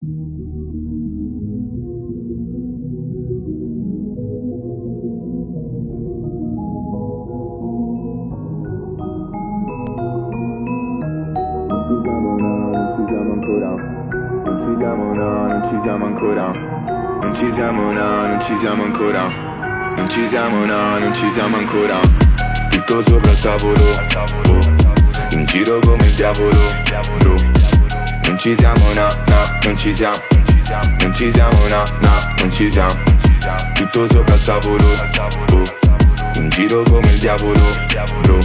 Non ci siamo ancora. Tutto sopra il tavolo, oh. In giro come il diavolo, bro. Non ci siamo, no, non ci siamo. Tutto sopra il tavolo, oh. In giro come il diavolo, bro.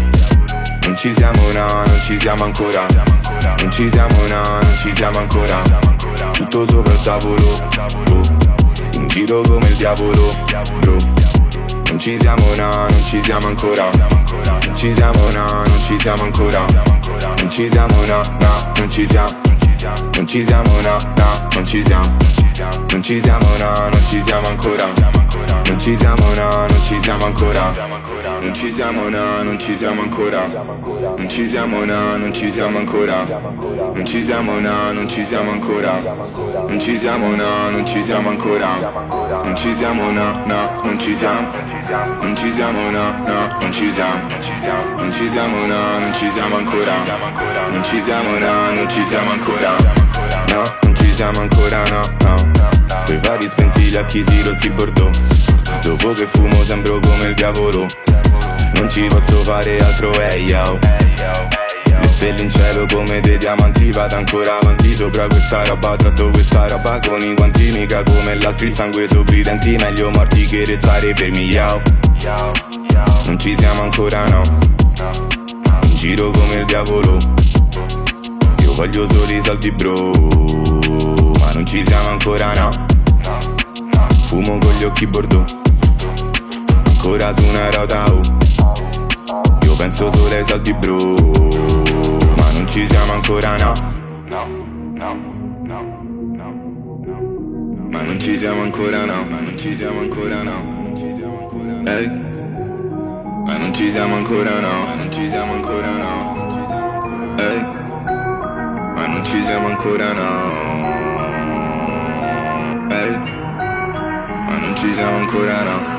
Non ci siamo ancora. Non ci siamo ancora. Tutto sopra il tavolo, oh. In giro come il diavolo, bro. Non ci siamo ancora. Non ci siamo ancora. Non ci siamo. Non ci siamo. Non ci siamo ancora. Non ci siamo ancora. Non ci siamo ancora. Non ci siamo ancora. Non ci siamo ancora. Non ci siamo ancora. Non ci siamo. Non ci siamo. Non ci siamo ancora. Non ci siamo ancora. No, non ci siamo ancora. Coi vari spenti gli occhi si rossi bordeaux. Dopo che fumo sembro come il diavolo. Non ci posso fare altro, hey, yo. Le stelle in cielo come dei diamanti. Vado ancora avanti sopra questa roba. Tratto questa roba con i guanti. Mica come l'altro il sangue sopra i denti. Meglio morti che restare fermi, yo. Non ci siamo ancora. In giro come il diavolo. Io voglio solo i soldi, bro. Ma non ci siamo ancora. Fumo con gli occhi bordeaux. Ancora su una rota, oh. Io penso solo ai soldi, bro. Ma non ci siamo ancora. Ma non ci siamo ancora. Ma non ci siamo ancora. Ehi. Ma non ci siamo ancora. Ma non ci siamo ancora. Ehi. Ma non ci siamo ancora. Ehi. Ma non ci siamo ancora.